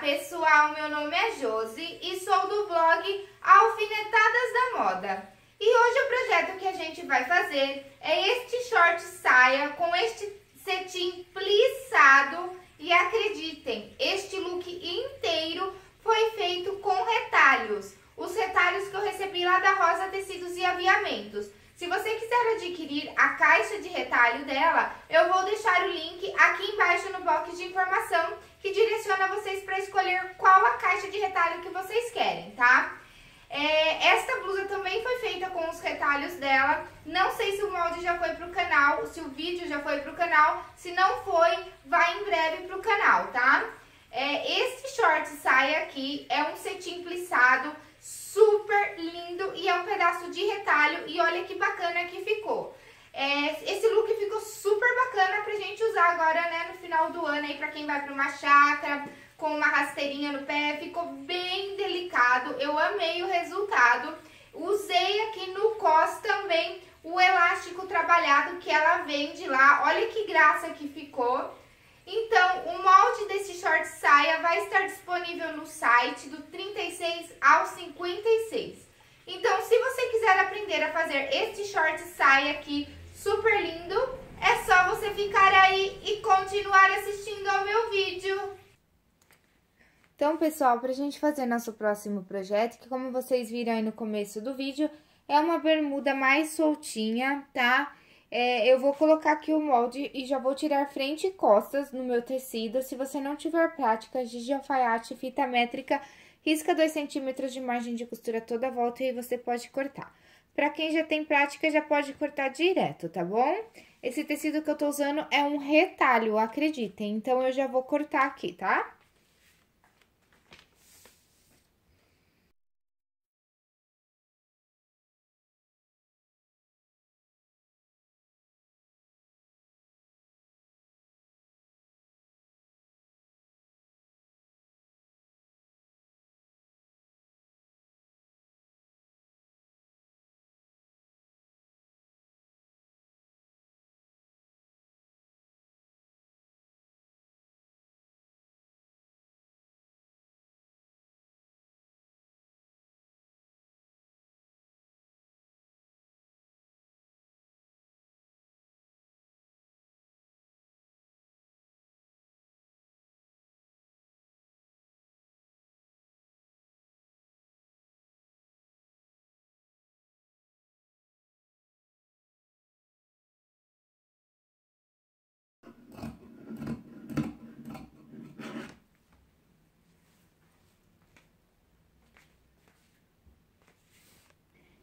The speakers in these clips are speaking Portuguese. pessoal, meu nome é Josi e sou do blog Alfinetadas da Moda. E hoje o projeto que a gente vai fazer é este short saia com este cetim plissado. E acreditem, este look inteiro foi feito com retalhos. Os retalhos que eu recebi lá da Rosa Tecidos e Aviamentos. Se você quiser adquirir a caixa de retalho dela, eu vou deixar o link aqui embaixo no box de informação que direciona vocês para escolher qual a caixa de retalho que vocês querem, tá? Esta blusa também foi feita com os retalhos dela. Não sei se o molde já foi pro canal, se o vídeo já foi pro canal. Se não foi, vai em breve pro canal, tá? Esse short saia aqui é um cetim plissado super lindo e é um pedaço de retalho e olha que bacana que ficou. Esse look ficou super bacana pra gente usar agora, né, no final do ano aí pra quem vai pra uma chácara com uma rasteirinha no pé. Ficou bem delicado, eu amei o resultado. Usei aqui no cos também o elástico trabalhado que ela vende lá, olha que graça que ficou. Então, o molde desse short saia vai estar disponível no site do 36 ao 56. Então, se você quiser aprender a fazer este short saia aqui super lindo, é só você ficar aí e continuar assistindo ao meu vídeo. Então, pessoal, pra gente fazer nosso próximo projeto, que como vocês viram aí no começo do vídeo, é uma bermuda mais soltinha, tá? Eu vou colocar aqui o molde e já vou tirar frente e costas no meu tecido. Se você não tiver práticas de alfaiate, fita métrica, risca 2 centímetros de margem de costura toda a volta e você pode cortar. Pra quem já tem prática, já pode cortar direto, tá bom? Esse tecido que eu tô usando é um retalho, acreditem. Então, eu já vou cortar aqui, tá?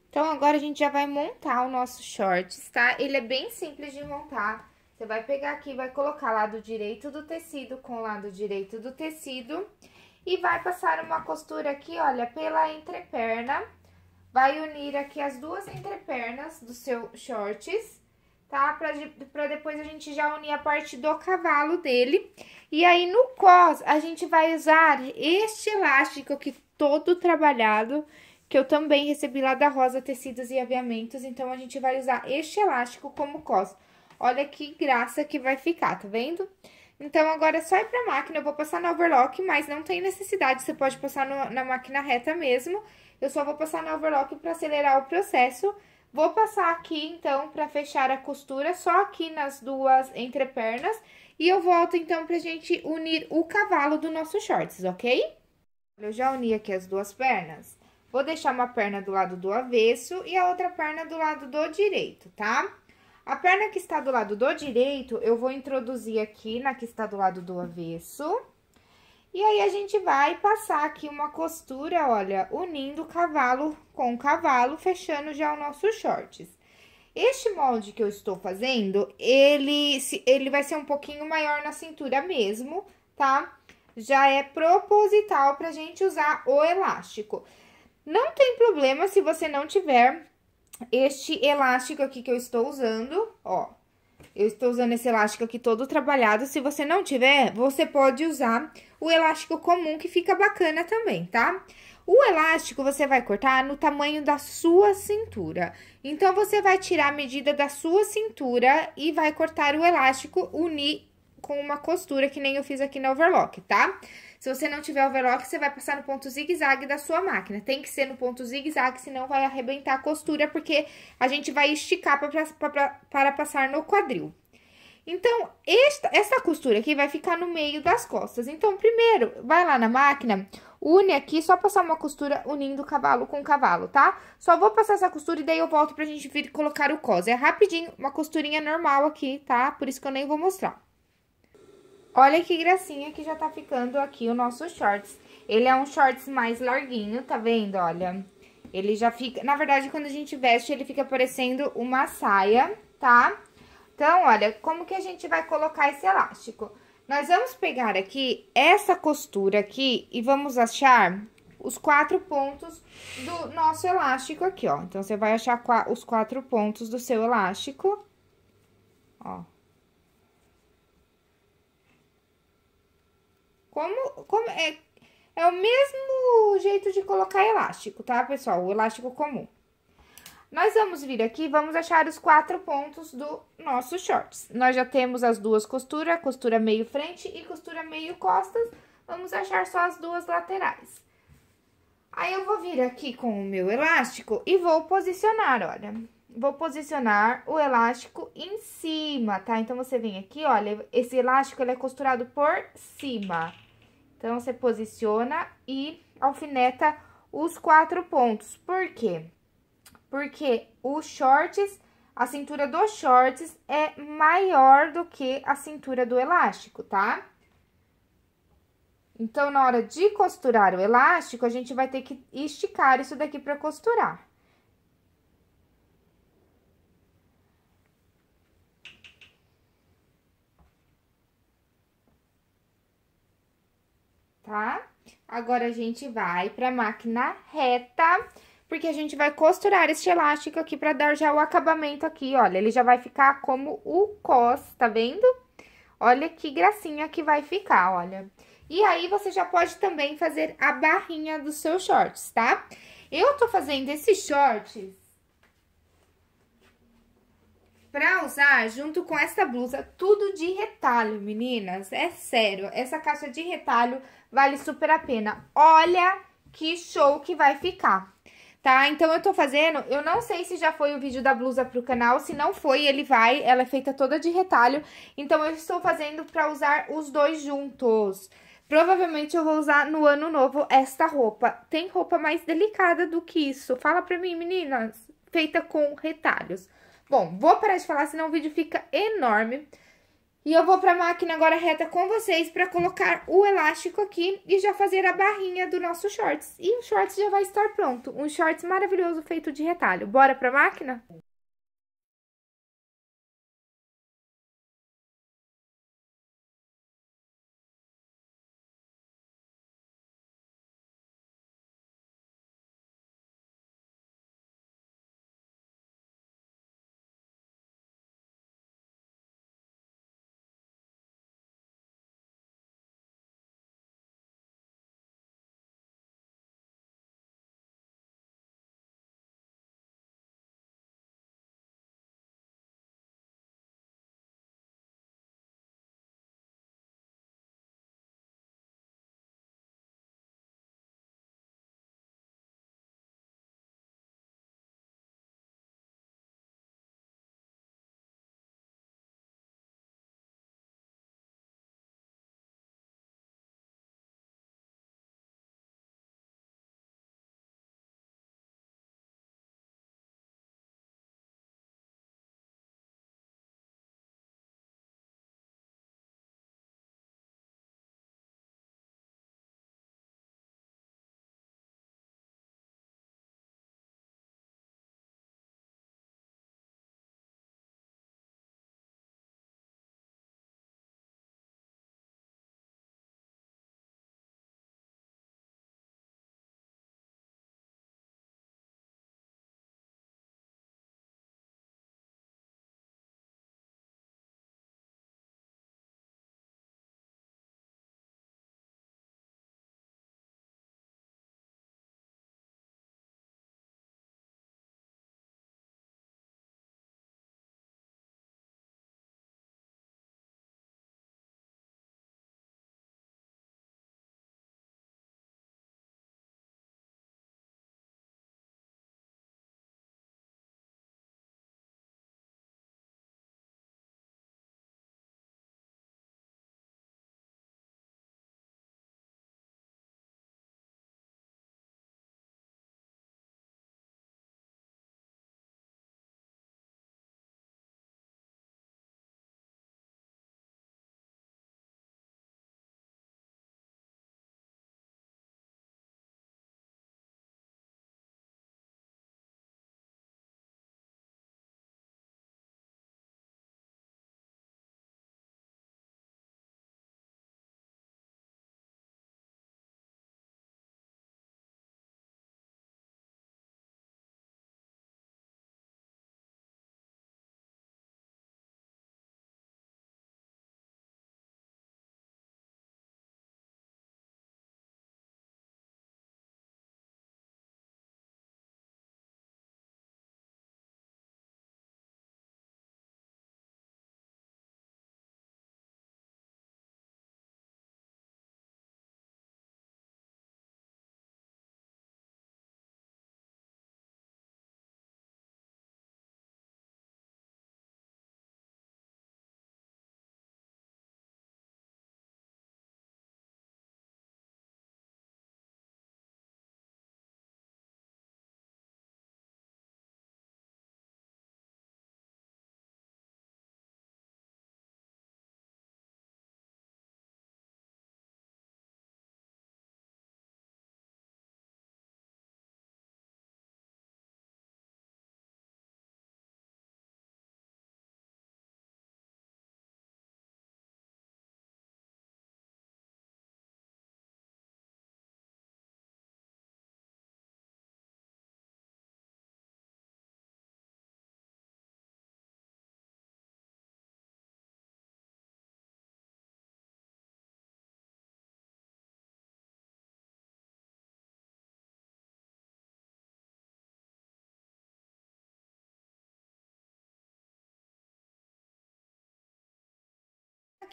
Então, agora a gente já vai montar o nosso shorts, tá? Ele é bem simples de montar. Você vai pegar aqui, vai colocar lado direito do tecido com lado direito do tecido. E vai passar uma costura aqui, olha, pela entreperna. Vai unir aqui as duas entrepernas do seu shorts, tá? Pra depois a gente já unir a parte do cavalo dele. E aí, no cós, a gente vai usar este elástico aqui todo trabalhado, que eu também recebi lá da Rosa Tecidos e Aviamentos, então a gente vai usar este elástico como cos. Olha que graça que vai ficar, tá vendo? Então, agora é só ir pra máquina, eu vou passar no overlock, mas não tem necessidade, você pode passar na máquina reta mesmo. Eu só vou passar no overlock pra acelerar o processo. Vou passar aqui, então, pra fechar a costura, só aqui nas duas entrepernas. E eu volto, então, pra gente unir o cavalo do nosso shorts, ok? Eu já uni aqui as duas pernas. Vou deixar uma perna do lado do avesso e a outra perna do lado do direito, tá? A perna que está do lado do direito, eu vou introduzir aqui na que está do lado do avesso. E aí, a gente vai passar aqui uma costura, olha, unindo o cavalo com o cavalo, fechando já o nosso shorts. Este molde que eu estou fazendo, ele vai ser um pouquinho maior na cintura mesmo, tá? Já é proposital pra gente usar o elástico. Não tem problema se você não tiver este elástico aqui que eu estou usando, ó. Eu estou usando esse elástico aqui todo trabalhado. Se você não tiver, você pode usar o elástico comum, que fica bacana também, tá? O elástico você vai cortar no tamanho da sua cintura. Então, você vai tirar a medida da sua cintura e vai cortar o elástico, unir com uma costura, que nem eu fiz aqui na overlock, tá? Se você não tiver overlock, você vai passar no ponto zigue-zague da sua máquina. Tem que ser no ponto zigue-zague, senão vai arrebentar a costura, porque a gente vai esticar para passar no quadril. Então, essa costura aqui vai ficar no meio das costas. Então, primeiro, vai lá na máquina, une aqui, só passar uma costura unindo cavalo com cavalo, tá? Só vou passar essa costura e daí eu volto pra gente vir colocar o cos. É rapidinho, uma costurinha normal aqui, tá? Por isso que eu nem vou mostrar. Olha que gracinha que já tá ficando aqui o nosso shorts. Ele é um shorts mais larguinho, tá vendo? Olha, ele já fica... Na verdade, quando a gente veste, ele fica parecendo uma saia, tá? Então, olha, como que a gente vai colocar esse elástico? Nós vamos pegar aqui essa costura aqui e vamos achar os 4 pontos do nosso elástico aqui, ó. Então, você vai achar os 4 pontos do seu elástico, ó. É o mesmo jeito de colocar elástico, tá, pessoal? O elástico comum. Nós vamos vir aqui, vamos achar os 4 pontos do nosso shorts. Nós já temos as duas costuras, costura meio frente e costura meio costas. Vamos achar só as duas laterais. Aí, eu vou vir aqui com o meu elástico e vou posicionar, olha. Vou posicionar o elástico em cima, tá? Então, você vem aqui, olha, esse elástico, ele é costurado por cima. Então, você posiciona e alfineta os 4 pontos. Por quê? Porque o shorts, a cintura do shorts é maior do que a cintura do elástico, tá? Então, na hora de costurar o elástico, a gente vai ter que esticar isso daqui pra costurar. Tá? Agora, a gente vai pra máquina reta... Porque a gente vai costurar este elástico aqui pra dar já o acabamento aqui, olha. Ele já vai ficar como o cos, tá vendo? Olha que gracinha que vai ficar, olha. E aí, você já pode também fazer a barrinha dos seus shorts, tá? Eu tô fazendo esses shorts pra usar junto com essa blusa, tudo de retalho, meninas. É sério, essa caixa de retalho vale super a pena. Olha que show que vai ficar. Tá? Então, eu tô fazendo, eu não sei se já foi o vídeo da blusa pro canal, se não foi, ele vai, ela é feita toda de retalho, então eu estou fazendo pra usar os dois juntos. Provavelmente eu vou usar no ano novo esta roupa, tem roupa mais delicada do que isso, fala pra mim, meninas, feita com retalhos. Bom, vou parar de falar, senão o vídeo fica enorme. E eu vou pra máquina agora reta com vocês pra colocar o elástico aqui e já fazer a barrinha do nosso shorts. E o shorts já vai estar pronto, um shorts maravilhoso feito de retalho. Bora pra máquina?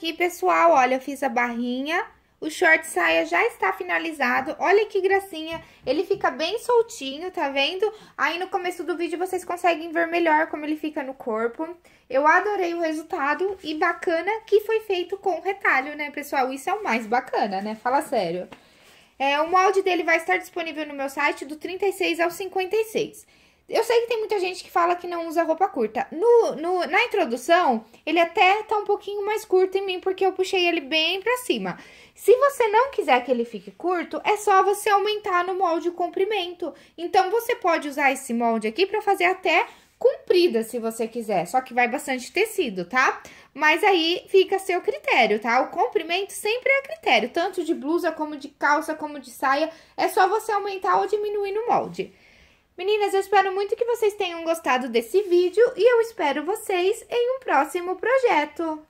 aqui, pessoal, olha, eu fiz a barrinha. O short saia já está finalizado, olha que gracinha, ele fica bem soltinho, tá vendo? Aí no começo do vídeo vocês conseguem ver melhor como ele fica no corpo. Eu adorei o resultado e bacana que foi feito com retalho, né, pessoal? Isso é o mais bacana, né? Fala sério. É, o molde dele vai estar disponível no meu site do 36 ao 56. Eu sei que tem muita gente que fala que não usa roupa curta. Na introdução, ele até tá um pouquinho mais curto em mim, porque eu puxei ele bem pra cima. Se você não quiser que ele fique curto, é só você aumentar no molde o comprimento. Então, você pode usar esse molde aqui pra fazer até comprida, se você quiser. Só que vai bastante tecido, tá? Mas aí, fica a seu critério, tá? O comprimento sempre é a critério. Tanto de blusa, como de calça, como de saia. É só você aumentar ou diminuir no molde. Meninas, eu espero muito que vocês tenham gostado desse vídeo e eu espero vocês em um próximo projeto.